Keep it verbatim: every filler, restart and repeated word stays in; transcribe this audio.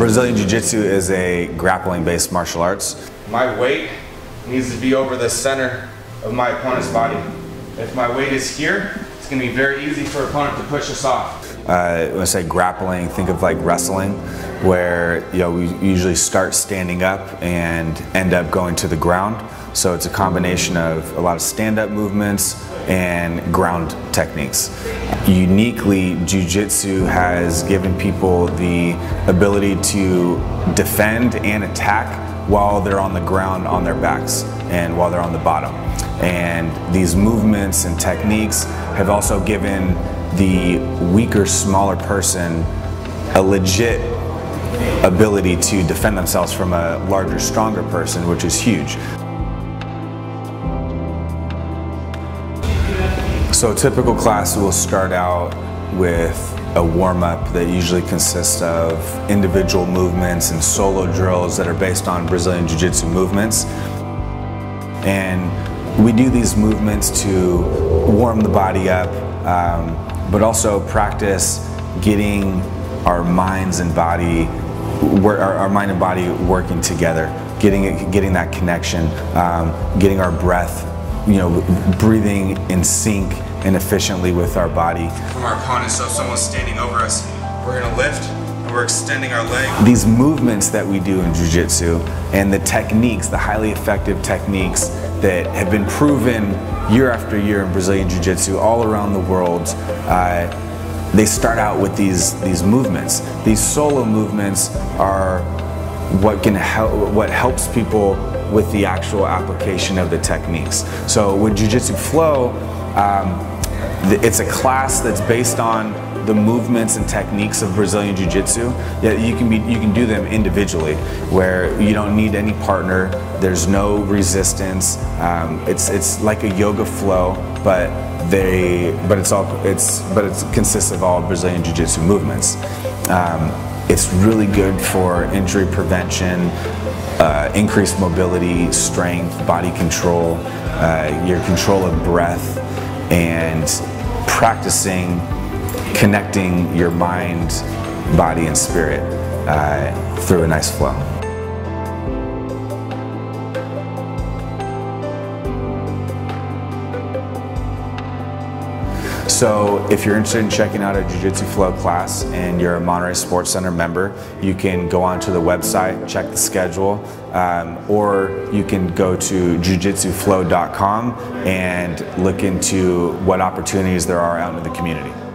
Brazilian Jiu Jitsu is a grappling-based martial arts. My weight needs to be over the center of my opponent's body. If my weight is here, it's going to be very easy for an opponent to push us off. Uh, when I say grappling, think of like wrestling, where you know we usually start standing up and end up going to the ground. So it's a combination of a lot of stand-up movements and ground techniques. Uniquely, Jiu Jitsu has given people the ability to defend and attack while they're on the ground on their backs and while they're on the bottom. And these movements and techniques have also given the weaker, smaller person a legit ability to defend themselves from a larger, stronger person, which is huge. So a typical class will start out with a warm-up that usually consists of individual movements and solo drills that are based on Brazilian Jiu-Jitsu movements. And we do these movements to warm the body up, um, but also practice getting our minds and body, our mind and body working together, getting, it, getting that connection, um, getting our breath, you know, breathing in sync and efficiently with our body. From our opponent, so if someone's standing over us, we're gonna lift and we're extending our leg. These movements that we do in Jiu-Jitsu and the techniques, the highly effective techniques that have been proven year after year in Brazilian Jiu-Jitsu all around the world, uh, they start out with these, these movements. These solo movements are what can help, what helps people with the actual application of the techniques. So with Jiu-Jitsu F L O, um, it's a class that's based on the movements and techniques of Brazilian Jiu-Jitsu. Yeah, you can be, you can do them individually, where you don't need any partner. There's no resistance. Um, it's it's like a yoga flow, but they but it's all it's but it consists of all Brazilian Jiu-Jitsu movements. Um, It's really good for injury prevention, uh, increased mobility, strength, body control, uh, your control of breath, and practicing connecting your mind, body, and spirit uh, through a nice flow. So if you're interested in checking out a Jiu-Jitsu F L O class and you're a Monterey Sports Center member, you can go onto the website, check the schedule, um, or you can go to jiu jitsu flow dot com and look into what opportunities there are out in the community.